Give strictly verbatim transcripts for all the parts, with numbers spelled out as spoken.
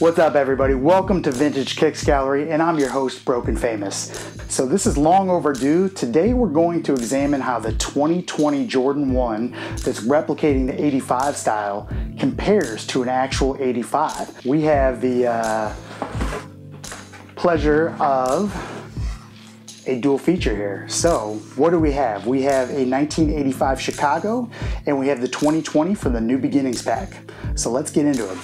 What's up everybody, welcome to Vintage Kicks Gallery and I'm your host Broken Famous. So this is long overdue. Today we're going to examine how the twenty twenty Jordan one that's replicating the eighty-five style compares to an actual eighty-five. We have the uh, pleasure of a dual feature here. So what do we have? We have a nineteen eighty-five Chicago and we have the twenty twenty from the New Beginnings Pack. So let's get into it.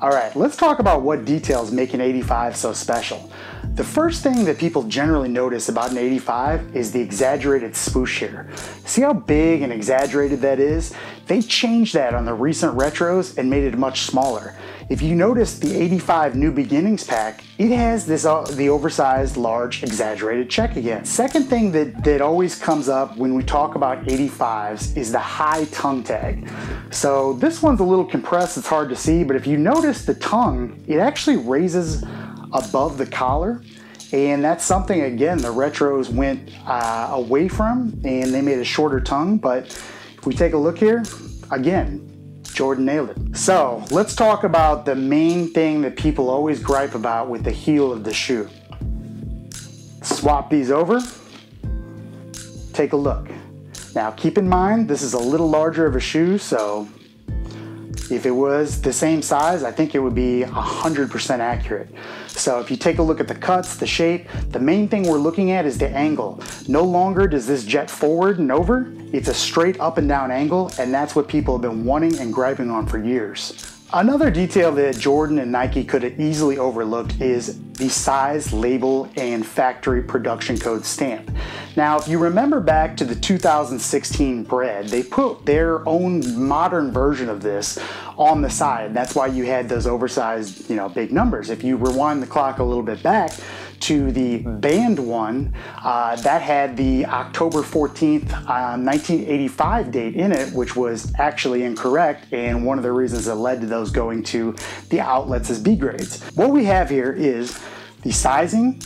All right, let's talk about what details make an eighty-five so special. The first thing that people generally notice about an eighty-five is the exaggerated swoosh here. See how big and exaggerated that is? They changed that on the recent retros and made it much smaller. If you notice the eighty-five New Beginnings Pack, it has this uh, the oversized, large, exaggerated check again. Second thing that, that always comes up when we talk about eighty-fives is the high tongue tag. So this one's a little compressed, it's hard to see, but if you notice the tongue, it actually raises above the collar. And that's something, again, the retros went uh, away from and they made a shorter tongue. But if we take a look here, again, Jordan nailed it. So let's talk about the main thing that people always gripe about with the heel of the shoe. Swap these over, take a look. Now keep in mind, this is a little larger of a shoe, so if it was the same size, I think it would be one hundred percent accurate. So if you take a look at the cuts, the shape, the main thing we're looking at is the angle. No longer does this jet forward and over, it's a straight up and down angle, and that's what people have been wanting and griping on for years. Another detail that Jordan and Nike could have easily overlooked is the size, label, and factory production code stamp. Now, if you remember back to the two thousand sixteen Bread, they put their own modern version of this on the side. That's why you had those oversized, you know, big numbers. If you rewind the clock a little bit back to the Band one, uh, that had the October fourteenth, uh, nineteen eighty-five date in it, which was actually incorrect, and one of the reasons that led to those going to the outlets as B grades. What we have here is the sizing,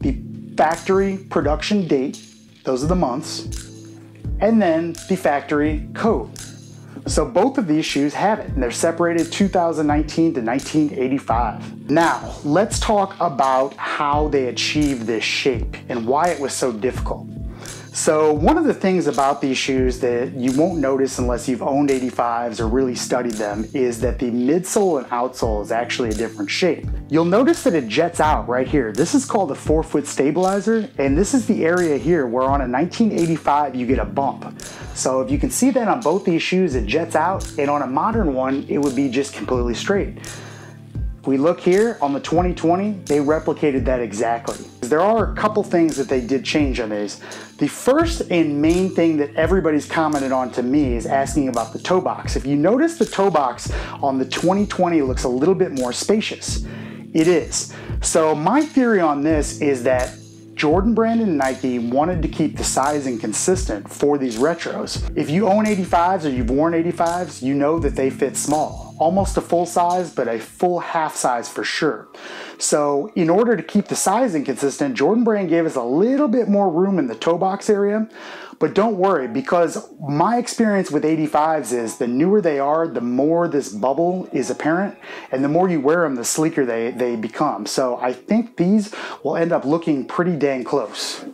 the factory production date, those are the months, and then the factory code. So both of these shoes have it, and they're separated two thousand nineteen to nineteen eighty-five. Now, let's talk about how they achieved this shape and why it was so difficult. So one of the things about these shoes that you won't notice unless you've owned eighty-fives or really studied them is that the midsole and outsole is actually a different shape. You'll notice that it jets out right here. This is called a forefoot stabilizer, and this is the area here where on a nineteen eighty-five you get a bump. So if you can see that on both these shoes, it jets out, and on a modern one, it would be just completely straight. If we look here on the twenty twenty, they replicated that exactly. There are a couple things that they did change on these. The first and main thing that everybody's commented on to me is asking about the toe box. If you notice, the toe box on the twenty twenty looks a little bit more spacious. It is. So my theory on this is that Jordan Brand and Nike wanted to keep the sizing consistent for these retros. If you own eighty-fives or you've worn eighty-fives, you know that they fit small. Almost a full size, but a full half size for sure. So in order to keep the sizing consistent, Jordan Brand gave us a little bit more room in the toe box area. But don't worry, because my experience with eighty-fives is the newer they are, the more this bubble is apparent, and the more you wear them, the sleeker they, they become. So I think these will end up looking pretty dang close.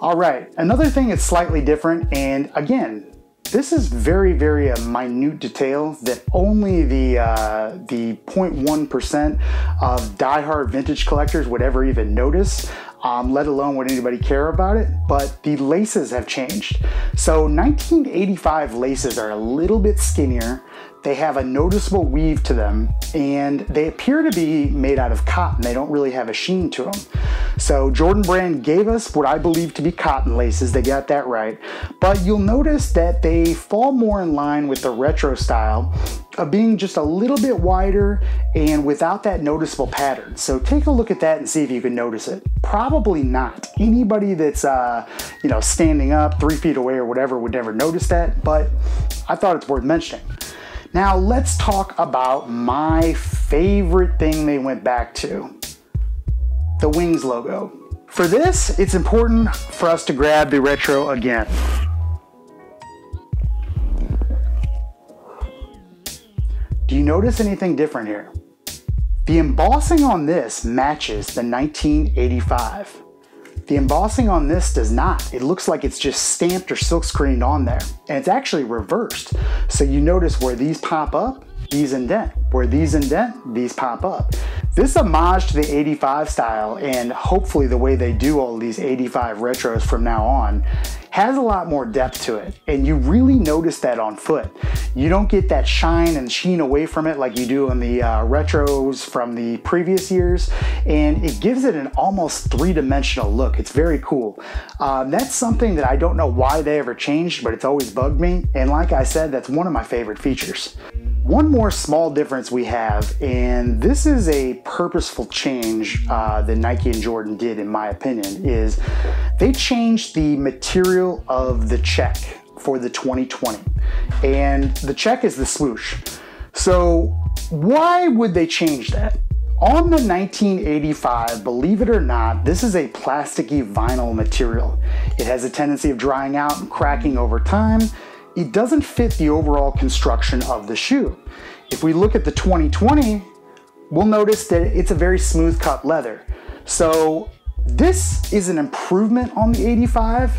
All right, another thing that's slightly different, and again, this is very, very a minute detail that only the uh, the zero point one percent of diehard vintage collectors would ever even notice, um, let alone would anybody care about it, but the laces have changed. So nineteen eighty-five laces are a little bit skinnier, they have a noticeable weave to them, and they appear to be made out of cotton. They don't really have a sheen to them. So Jordan Brand gave us what I believe to be cotton laces, they got that right. But you'll notice that they fall more in line with the retro style of being just a little bit wider and without that noticeable pattern. So take a look at that and see if you can notice it. Probably not. Anybody that's uh, you know, standing up three feet away or whatever would never notice that, but I thought it's worth mentioning. Now let's talk about my favorite thing they went back to. The wings logo. For this, it's important for us to grab the retro again. Do you notice anything different here? The embossing on this matches the nineteen eighty-five. The embossing on this does not. It looks like it's just stamped or silk screened on there. And it's actually reversed. So you notice where these pop up, these indent. Where these indent, these pop up. This homage to the eighty-five style, and hopefully the way they do all these eighty-five retros from now on, has a lot more depth to it. And you really notice that on foot. You don't get that shine and sheen away from it like you do on the uh, retros from the previous years. And it gives it an almost three-dimensional look. It's very cool. Um, that's something that I don't know why they ever changed, but it's always bugged me. And like I said, that's one of my favorite features. One more small difference we have, and this is a purposeful change uh, that Nike and Jordan did, in my opinion, is they changed the material of the check for the twenty twenty. And the check is the swoosh. So why would they change that? On the nineteen eighty-five, believe it or not, this is a plasticky vinyl material. It has a tendency of drying out and cracking over time. It doesn't fit the overall construction of the shoe. If we look at the twenty twenty, we'll notice that it's a very smooth cut leather. So this is an improvement on the eighty-five.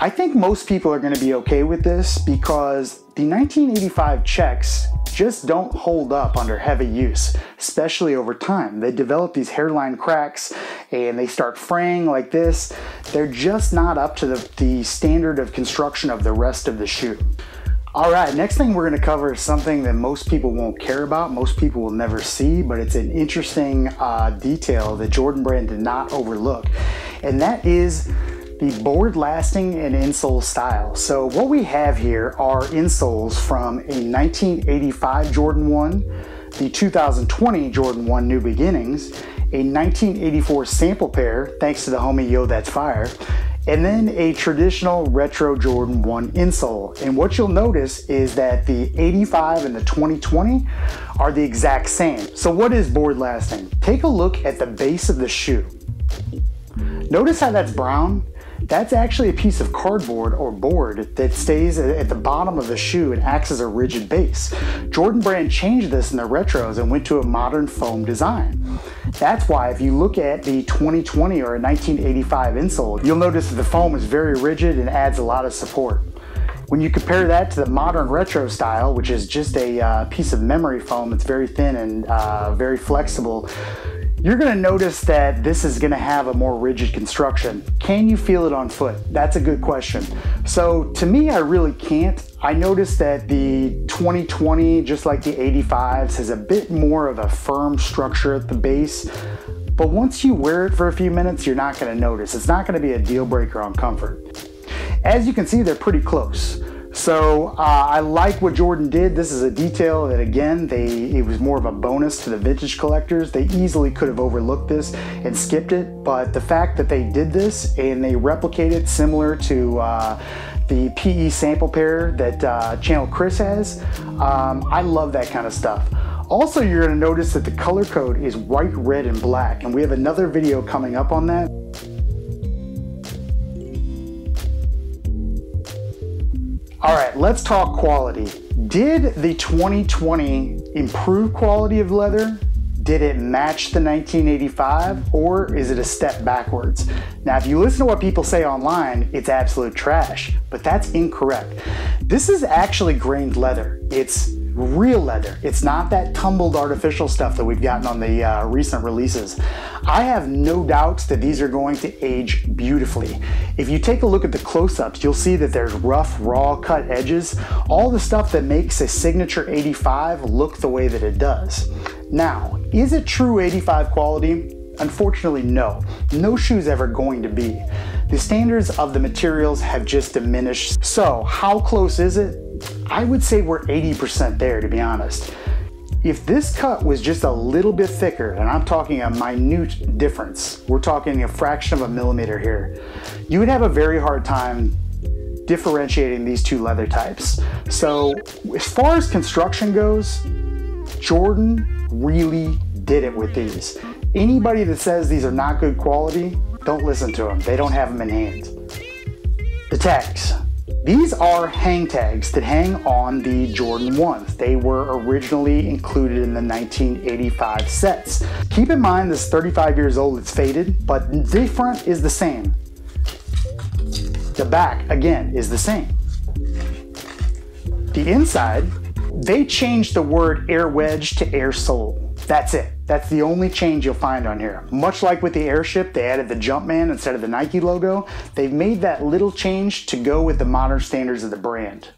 I think most people are gonna be okay with this because the nineteen eighty-five checks just don't hold up under heavy use, especially over time. They develop these hairline cracks and they start fraying like this. They're just not up to the, the standard of construction of the rest of the shoe. All right, next thing we're gonna cover is something that most people won't care about, most people will never see, but it's an interesting uh, detail that Jordan Brand did not overlook, and that is the board lasting and insole style. So what we have here are insoles from a nineteen eighty-five Jordan one, the two thousand twenty Jordan one New Beginnings, a nineteen eighty-four sample pair, thanks to the homie Yo That's Fire, and then a traditional retro Jordan one insole. And what you'll notice is that the eighty-five and the twenty twenty are the exact same. So what is board lasting? Take a look at the base of the shoe. Notice how that's brown? That's actually a piece of cardboard or board that stays at the bottom of the shoe and acts as a rigid base. Jordan Brand changed this in the retros and went to a modern foam design. That's why if you look at the twenty twenty or a nineteen eighty-five insole, you'll notice that the foam is very rigid and adds a lot of support. When you compare that to the modern retro style, which is just a uh, piece of memory foam that's very thin and uh, very flexible, you're gonna notice that this is gonna have a more rigid construction. Can you feel it on foot? That's a good question. So to me, I really can't. I noticed that the twenty twenty, just like the eighty-fives, has a bit more of a firm structure at the base. But once you wear it for a few minutes, you're not gonna notice. It's not gonna be a deal breaker on comfort. As you can see, they're pretty close. So uh, I like what Jordan did. This is a detail that, again, they it was more of a bonus to the vintage collectors. They easily could have overlooked this and skipped it, but the fact that they did this and they replicate it similar to uh, the P E sample pair that uh, Channel Chris has, um, I love that kind of stuff. Also, you're gonna notice that the color code is white, red, and black, and we have another video coming up on that. All right, let's talk quality. Did the twenty twenty improve quality of leather? Did it match the nineteen eighty-five, or is it a step backwards? Now, if you listen to what people say online, it's absolute trash, but that's incorrect. This is actually grained leather. It's real leather. It's not that tumbled artificial stuff that we've gotten on the uh, recent releases. I have no doubts that these are going to age beautifully. If you take a look at the close-ups, you'll see that there's rough, raw cut edges, all the stuff that makes a signature eighty-five look the way that it does. Now, is it true eighty-five quality? Unfortunately, no. No shoe's ever going to be. The standards of the materials have just diminished. So how close is it? I would say we're eighty percent there, to be honest. If this cut was just a little bit thicker, and I'm talking a minute difference, we're talking a fraction of a millimeter here, you would have a very hard time differentiating these two leather types. So as far as construction goes, Jordan really did it with these. Anybody that says these are not good quality, don't listen to them. They don't have them in hand. The tags. These are hang tags that hang on the Jordan ones. They were originally included in the nineteen eighty-five sets. Keep in mind this is thirty-five years old, it's faded, but the front is the same. The back, again, is the same. The inside, they changed the word air wedge to air sole. That's it. That's the only change you'll find on here. Much like with the Airship, they added the Jumpman instead of the Nike logo. They've made that little change to go with the modern standards of the brand.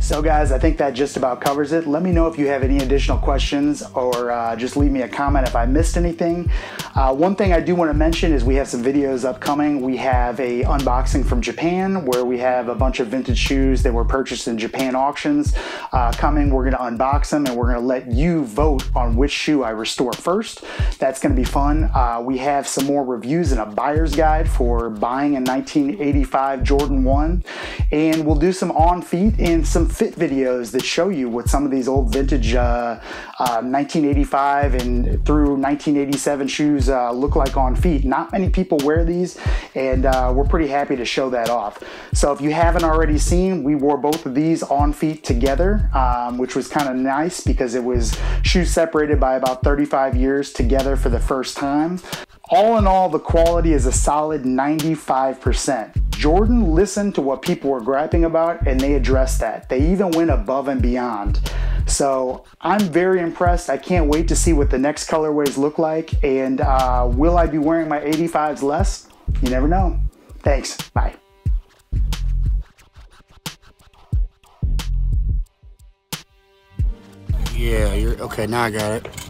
So guys, I think that just about covers it. Let me know if you have any additional questions, or uh, just leave me a comment if I missed anything. Uh, one thing I do want to mention is we have some videos upcoming. We have a unboxing from Japan where we have a bunch of vintage shoes that were purchased in Japan auctions uh, coming. We're going to unbox them and we're going to let you vote on which shoe I restore first. That's going to be fun. Uh, we have some more reviews and a buyer's guide for buying a nineteen eighty-five Jordan one, and we'll do some on feet and some fit videos that show you what some of these old vintage uh, uh, nineteen eighty-five and through nineteen eighty-seven shoes uh, look like on feet. Not many people wear these, and uh, we're pretty happy to show that off. So if you haven't already seen, we wore both of these on feet together, um, which was kind of nice because it was shoes separated by about thirty-five years together for the first time. All in all, the quality is a solid ninety-five percent. Jordan listened to what people were griping about and they addressed that. They even went above and beyond. So I'm very impressed. I can't wait to see what the next colorways look like. And uh, will I be wearing my eighty-fives less? You never know. Thanks. Bye. Yeah, you're okay. Now I got it.